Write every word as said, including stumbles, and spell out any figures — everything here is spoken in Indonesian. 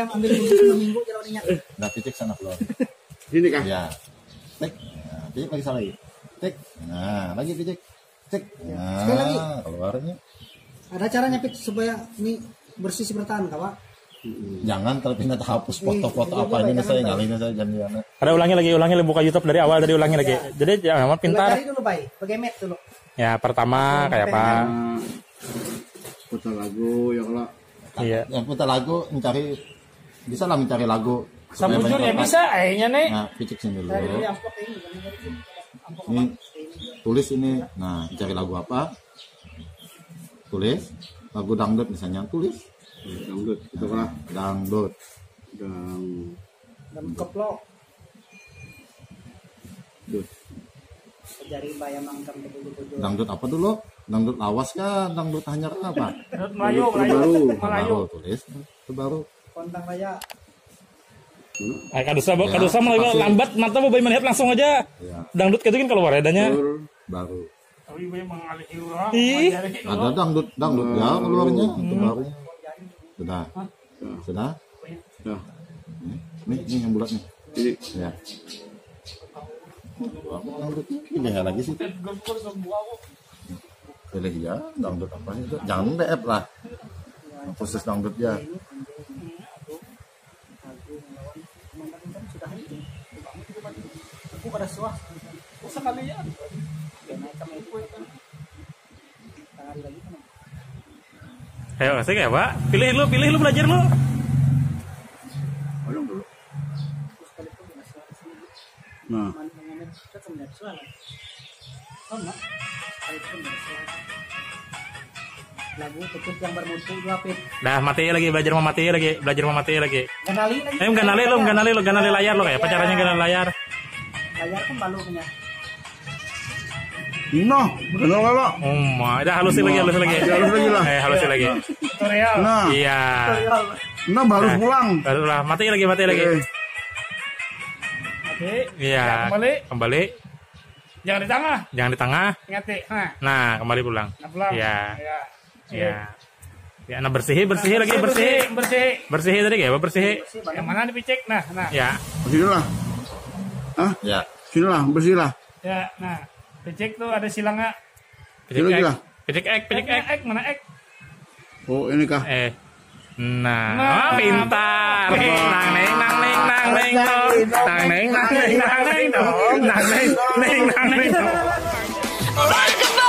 jam ambil khusus seminggu jeroninya. Nah, titik sana keluar. Ini kan? Ya. Tik. Nah, titik lagi salah lagi. Tik. Nah, lagi titik. Tik. Nah, sekali lagi. Keluarnya. Ada caranya Pik supaya ini bersih bertahan, Kak? Jangan terpindah hapus foto-foto eh, apa ini nah saya ngalih saya jangan. Ada ulangi lagi, ulangi lagi buka YouTube dari awal, dari ulangi ya. Lagi. Jadi jangan ya, pintar. Cari dulu, Pak. Pakai map dulu. Ya, pertama kayak apa? Putar lagu ya kalau iya. Yang putar lagu mencari bisa lah mencari lagu Samujur ya bisa akhirnya nih. Nah, picik sini dulu. Ini, tulis ini. Nah, cari lagu apa? Tulis lagu dangdut misalnya, tulis dangdut. Itu nah, kan dangdut. Dang dan keplok. Dut. Cari bayam mangkang dulu-dulu. Dangdut apa dulu? Dangdut lawas kan, dangdut hanyar apa? Dangdut Melayu, Melayu, Melayu. Tulis terbaru. Kontang raya. Ah, kadusa, ya, kadusa malah lambat, mata mau bayi melihat langsung aja. Ya. Dangdut gitu kan keluar adanya. Baru. Tapi memang alih urang. Ada dangdut, dangdut ya keluarnya terbaru. Sudah. Sudah. Sudah. Ini ini yang bulat nih. Ini. Ya. Dangdut ini lagi sih. Pilih ya, dangdut apa itu? Jangan D F lah, khusus dangdut ya. Ayo, asik ya Pak. Pilih lu, pilih lu belajar lu. Nah. Lagu tutup yang bermutu dua pit. Dah mati lagi belajar mau mati lagi belajar mau mati lagi. Ganali lagi. Eh ganali lo ganali lo ganali layar lo kayak apa caranya ganali layar? Layar kan balu punya. Noh, benar lo. Oh my, dah halusin lagi halusin lagi. Halus lagi lah. Eh halusin lagi. Tutorial. Nah. Iya. Nah baru pulang. Baru lah mati lagi mati lagi. Mati. Iya. Kembali. Kembali. Jangan di tengah. Jangan di tengah. Ngati. Nah, kembali pulang. Iya. Iya. Ya, nah bersihi, bersihi lagi, bersihi, bersihi. Bersihi tadi ya, bersihi. Yang mana dipicek? Nah, nah. Ya. Begitulah. Hah? Ya. Sinilah, bersihlah. Ya, nah. Picek tuh ada silangnya. Picek ek. Picek ek, picek ek, mana ek? Oh, ini kah? Eh. Nah, pintar. Nang neng nang neng nang neng dong. Nang neng nang neng nang neng dong. Nang neng neng nang neng dong.